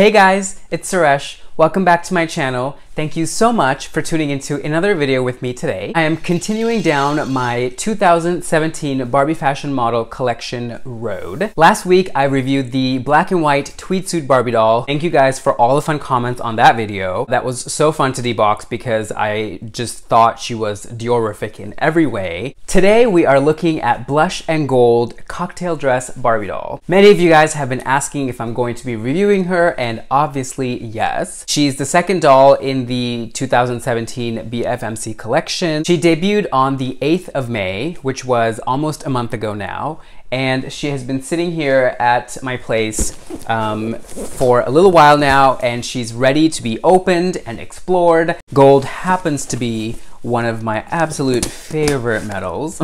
Hey guys, it's Suresh. Welcome back to my channel. Thank you so much for tuning into another video with me today. I am continuing down my 2017 Barbie fashion model collection road. Last week, I reviewed the black and white tweed suit Barbie doll. Thank you guys for all the fun comments on that video. That was so fun to debox because I just thought she was Diorific in every way. Today, we are looking at blush and gold cocktail dress Barbie doll. Many of you guys have been asking if I'm going to be reviewing her, and obviously, yes. She's the second doll in the 2017 BFMC collection. She debuted on the 8th of May, which was almost a month ago now. And she has been sitting here at my place for a little while now, and she's ready to be opened and explored. Gold happens to be one of my absolute favorite metals.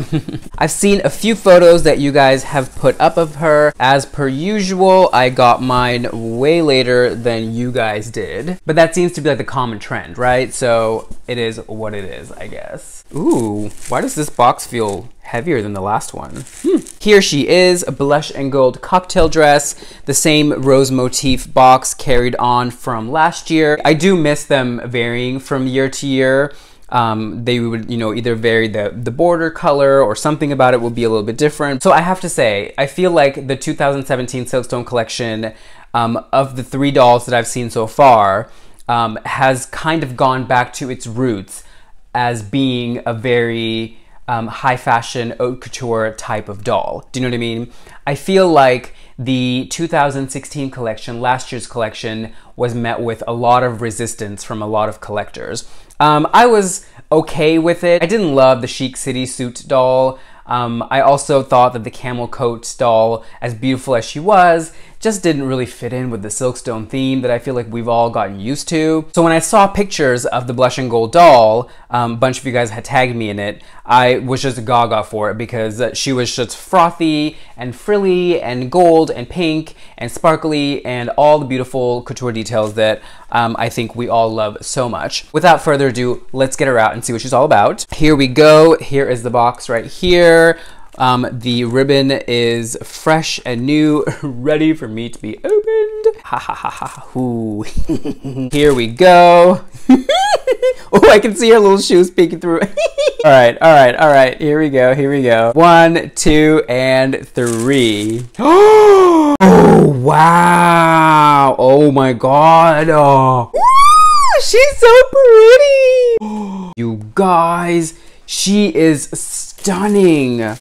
I've seen a few photos that you guys have put up of her. As per usual, I got mine way later than you guys did. But that seems to be like the common trend, right? So it is what it is, I guess. Ooh, why does this box feel heavier than the last one? Here she is, a blush and gold cocktail dress. The same rose motif box carried on from last year. I do miss them varying from year to year. They would, you know, either vary the border color or something about it will be a little bit different. So I have to say, I feel like the 2017 Silkstone collection, of the three dolls that I've seen so far, has kind of gone back to its roots as being a very high fashion haute couture type of doll. Do you know what I mean? I feel like the 2016 collection, last year's collection, was met with a lot of resistance from a lot of collectors. I was okay with it. I didn't love the chic city suit doll. I also thought that the camel coat doll, as beautiful as she was, just didn't really fit in with the Silkstone theme that I feel like we've all gotten used to. So when I saw pictures of the blush and gold doll, a bunch of you guys had tagged me in it, I was just gaga for it because she was just frothy and frilly and gold and pink and sparkly and all the beautiful couture details that I think we all love so much. Without further ado, let's get her out and see what she's all about. Here we go. Here is the box right here. The ribbon is fresh and new, ready for me to be opened. Ha ha ha ha, hoo. Here we go. Oh, I can see her little shoes peeking through. All right, all right, all right. Here we go, here we go. 1, 2, and 3. Oh, wow. Oh my God. Oh. Ooh, she's so pretty. You guys, she is stunning.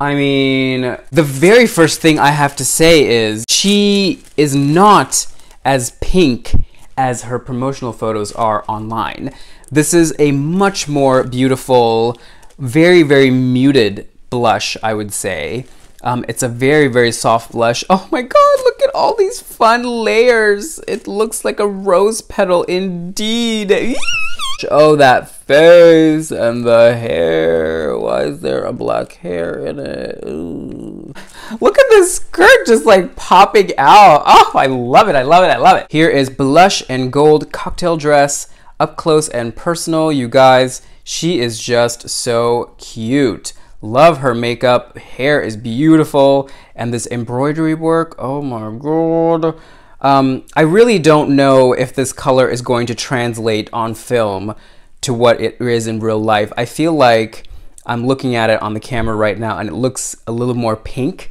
I mean, the very first thing I have to say is she is not as pink as her promotional photos are online. This is a much more beautiful, very, very muted blush, I would say. It's a very, very soft blush. Oh my God, look at all these fun layers. It looks like a rose petal indeed. Oh, that face and the hair. Why is there a black hair in it? Ooh. Look at this skirt just like popping out. Oh, I love it, I love it, I love it. Here is blush and gold cocktail dress, up close and personal. You guys, she is just so cute. Love her makeup, hair is beautiful, and this embroidery work, oh my God. I really don't know if this color is going to translate on film to what it is in real life. I feel like I'm looking at it on the camera right now and it looks a little more pink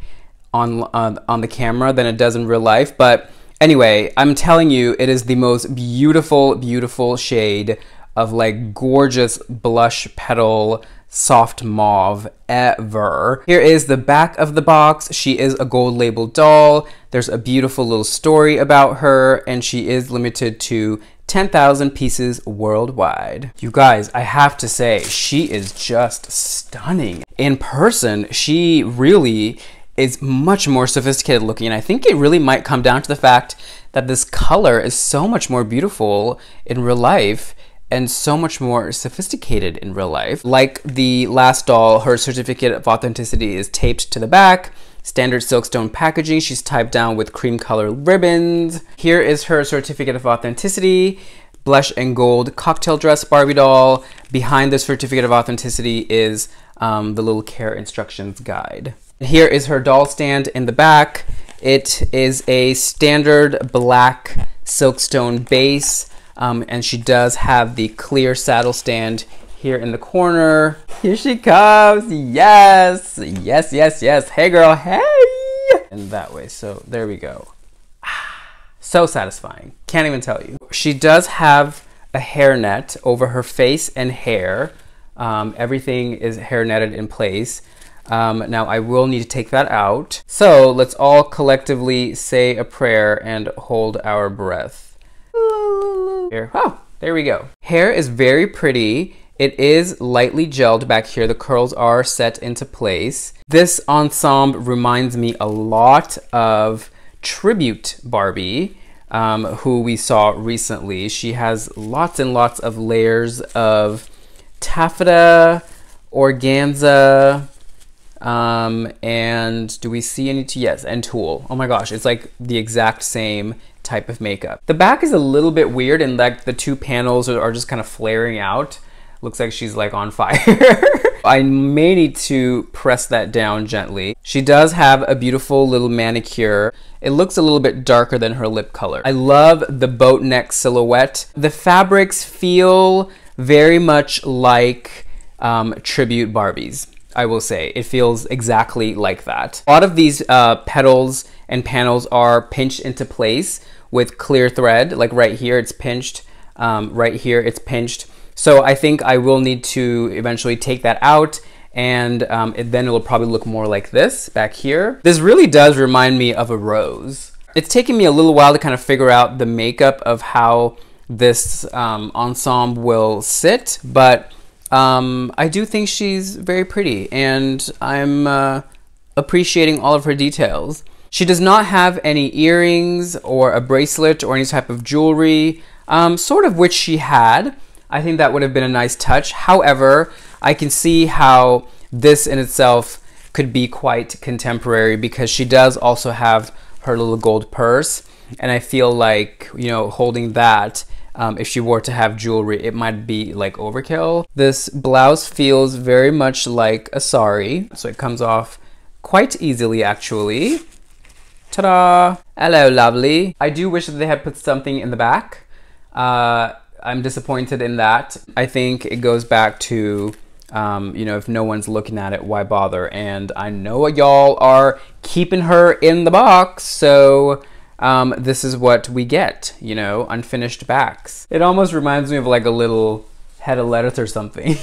on the camera than it does in real life. But anyway, I'm telling you, it is the most beautiful, beautiful shade of like gorgeous blush petal soft mauve ever. Here is the back of the box. She is a gold label doll. There's a beautiful little story about her, and she is limited to 10,000 pieces worldwide. You guys, I have to say, she is just stunning. In person, she really is much more sophisticated looking, and I think it really might come down to the fact that this color is so much more beautiful in real life and so much more sophisticated in real life. Like the last doll, her certificate of authenticity is taped to the back. Standard Silkstone packaging, she's tied down with cream color ribbons. Here is her certificate of authenticity, blush and gold cocktail dress Barbie doll. Behind the certificate of authenticity is the little care instructions guide. Here is her doll stand in the back. It is a standard black Silkstone base, and she does have the clear saddle stand here in the corner. Here she comes. Yes, yes, yes, yes. Hey girl, hey. And that way, so there we go. So satisfying, can't even tell you. She does have a hairnet over her face and hair. Everything is hair netted in place. Now I will need to take that out. So let's all collectively say a prayer and hold our breath. Here. Oh, there we go. Hair is very pretty. It is lightly gelled back here. The curls are set into place. This ensemble reminds me a lot of Tribute Barbie, who we saw recently. She has lots and lots of layers of taffeta, organza, and do we see any, yes, and tulle. Oh my gosh, it's like the exact same type of makeup. The back is a little bit weird and like the two panels are just kind of flaring out. Looks like she's like on fire. I may need to press that down gently. She does have a beautiful little manicure. It looks a little bit darker than her lip color. I love the boat neck silhouette. The fabrics feel very much like Tribute Barbies, I will say. It feels exactly like that. A lot of these petals and panels are pinched into place with clear thread. Like right here, it's pinched. Right here, it's pinched. So I think I will need to eventually take that out, and then it will probably look more like this back here. This really does remind me of a rose. It's taken me a little while to kind of figure out the makeup of how this ensemble will sit, but I do think she's very pretty, and I'm appreciating all of her details. She does not have any earrings or a bracelet or any type of jewelry, sort of which she had. I think that would have been a nice touch. However, I can see how this in itself could be quite contemporary, because she does also have her little gold purse. And I feel like, you know, holding that, if she were to have jewelry, it might be like overkill. This blouse feels very much like a sari. So it comes off quite easily, actually. Ta-da! Hello, lovely. I do wish that they had put something in the back. I'm disappointed in that. I think it goes back to, you know, if no one's looking at it, why bother? And I know y'all are keeping her in the box, so this is what we get, you know, unfinished backs. It almost reminds me of like a little head of lettuce or something.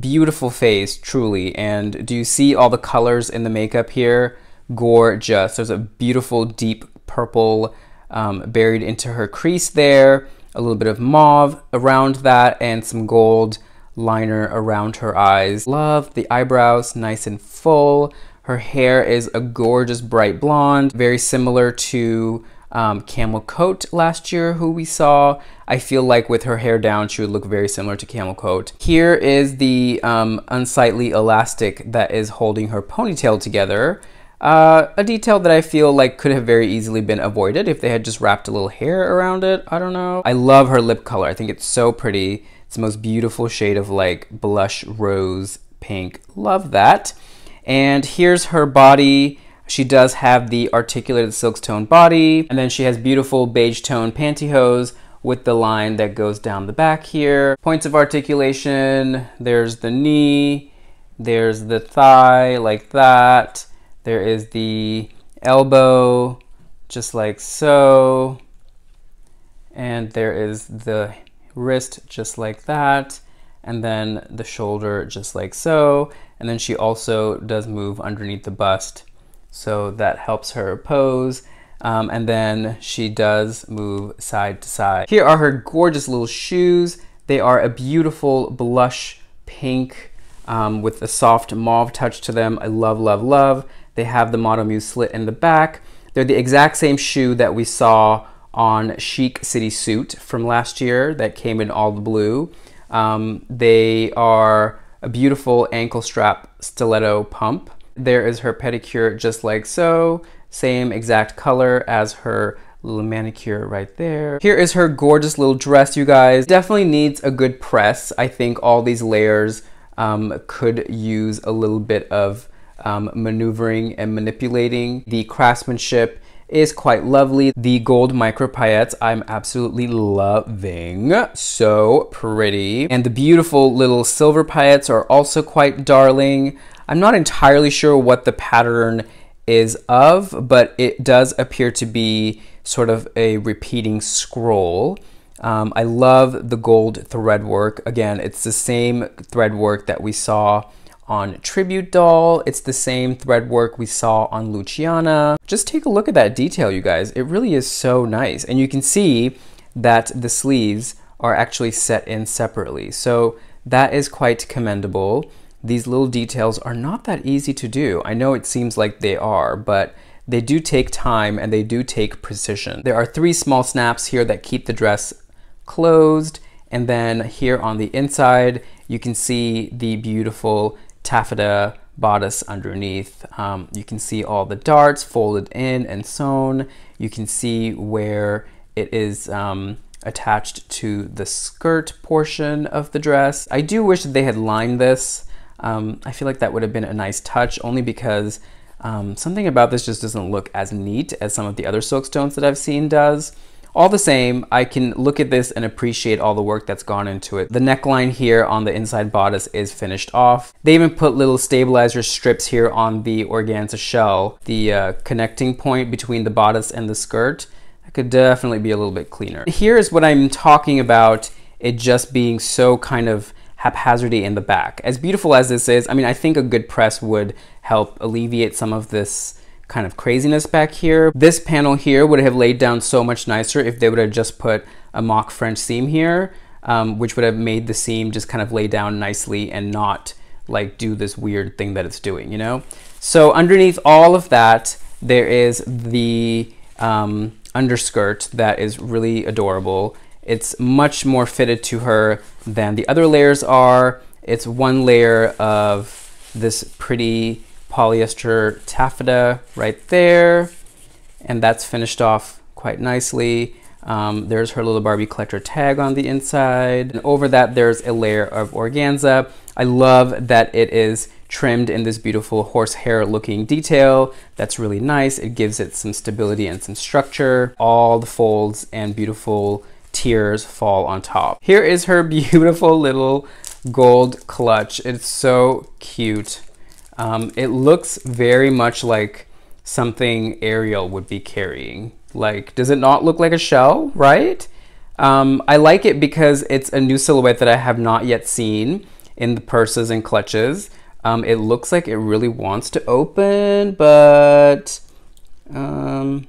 Beautiful face, truly. And do you see all the colors in the makeup here? Gorgeous. There's a beautiful deep purple buried into her crease there. A little bit of mauve around that and some gold liner around her eyes. Love the eyebrows, nice and full. Her hair is a gorgeous bright blonde, very similar to Camel Coat last year, who we saw. I feel like with her hair down, she would look very similar to Camel Coat. Here is the unsightly elastic that is holding her ponytail together. A detail that I feel like could have very easily been avoided if they had just wrapped a little hair around it. I don't know. I love her lip color. I think it's so pretty. It's the most beautiful shade of like blush rose pink. Love that. And here's her body. She does have the articulated Silkstone body. And then she has beautiful beige tone pantyhose with the line that goes down the back here. Points of articulation. There's the knee. There's the thigh like that. There is the elbow, just like so. And there is the wrist, just like that. And then the shoulder, just like so. And then she also does move underneath the bust. So that helps her pose. And then she does move side to side. Here are her gorgeous little shoes. They are a beautiful blush pink with a soft mauve touch to them. I love, love, love. They have the Modamuse slit in the back. They're the exact same shoe that we saw on Chic City Suit from last year that came in all the blue. They are a beautiful ankle strap stiletto pump. There is her pedicure just like so. Same exact color as her little manicure right there. Here is her gorgeous little dress, you guys. Definitely needs a good press. I think all these layers could use a little bit of maneuvering and manipulating. The craftsmanship is quite lovely. The gold micro paillettes I'm absolutely loving. So pretty. And the beautiful little silver paillettes are also quite darling. I'm not entirely sure what the pattern is of, but it does appear to be sort of a repeating scroll. I love the gold thread work. Again, it's the same thread work that we saw on Tribute Doll. It's the same thread work we saw on Luciana. Just take a look at that detail, you guys. It really is so nice. And you can see that the sleeves are actually set in separately. So that is quite commendable. These little details are not that easy to do. I know it seems like they are, but they do take time and they do take precision. There are three small snaps here that keep the dress closed, and then here on the inside you can see the beautiful taffeta bodice underneath. You can see all the darts folded in and sewn. You can see where it is attached to the skirt portion of the dress. I do wish that they had lined this. I feel like that would have been a nice touch, only because something about this just doesn't look as neat as some of the other Silkstones that I've seen does. All the same, I can look at this and appreciate all the work that's gone into it. The neckline here on the inside bodice is finished off. They even put little stabilizer strips here on the organza shell, the connecting point between the bodice and the skirt. That could definitely be a little bit cleaner. Here's what I'm talking about, it just being so kind of haphazardy in the back. As beautiful as this is, I mean, I think a good press would help alleviate some of this kind of craziness back here. This panel here would have laid down so much nicer if they would have just put a mock French seam here, which would have made the seam just kind of lay down nicely and not like do this weird thing that it's doing, you know? So underneath all of that, there is the underskirt that is really adorable. It's much more fitted to her than the other layers are. It's one layer of this pretty polyester taffeta right there, and that's finished off quite nicely. There's her little Barbie collector tag on the inside, and over that there's a layer of organza. I love that it is trimmed in this beautiful horsehair looking detail. That's really nice. It gives it some stability and some structure. All the folds and beautiful tears fall on top. Here is her beautiful little gold clutch. It's so cute. It looks very much like something Ariel would be carrying. Like, does it not look like a shell, right? I like it because it's a new silhouette that I have not yet seen in the purses and clutches. It looks like it really wants to open, but ooh,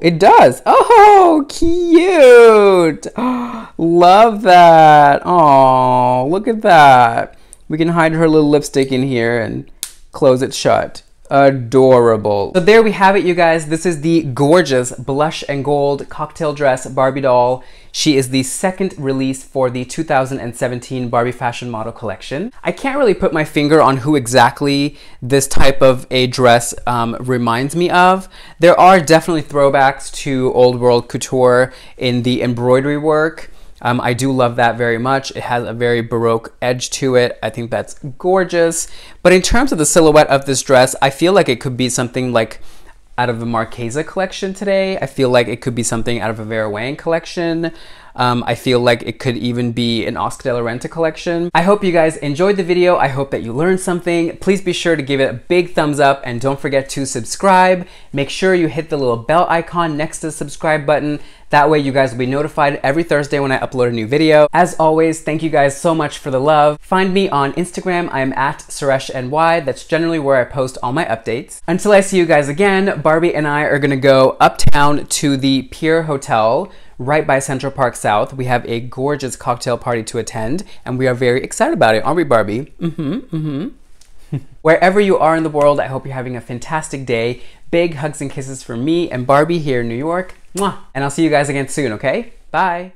it does. Oh, cute. Oh, love that. Oh, look at that. We can hide her little lipstick in here and close it shut. Adorable. So there we have it, you guys. This is the gorgeous blush and gold cocktail dress Barbie doll. She is the second release for the 2017 Barbie Fashion Model Collection. I can't really put my finger on who exactly this type of a dress reminds me of. There are definitely throwbacks to old world couture in the embroidery work. I do love that very much. It has a very Baroque edge to it. I think that's gorgeous. But in terms of the silhouette of this dress, I feel like it could be something like out of the Marchesa collection today. I feel like it could be something out of a Vera Wang collection. I feel like it could even be an Oscar de la Renta collection. I hope you guys enjoyed the video. I hope that you learned something. Please be sure to give it a big thumbs up and don't forget to subscribe. Make sure you hit the little bell icon next to the subscribe button. That way you guys will be notified every Thursday when I upload a new video. As always, thank you guys so much for the love. Find me on Instagram. I'm at SureshNY. That's generally where I post all my updates. Until I see you guys again, Barbie and I are gonna go uptown to the Pier Hotel right by Central Park South. We have a gorgeous cocktail party to attend and we are very excited about it, aren't we, Barbie? Wherever you are in the world, I hope you're having a fantastic day. Big hugs and kisses from me and Barbie here in New York. Mwah! And I'll see you guys again soon, okay? Bye!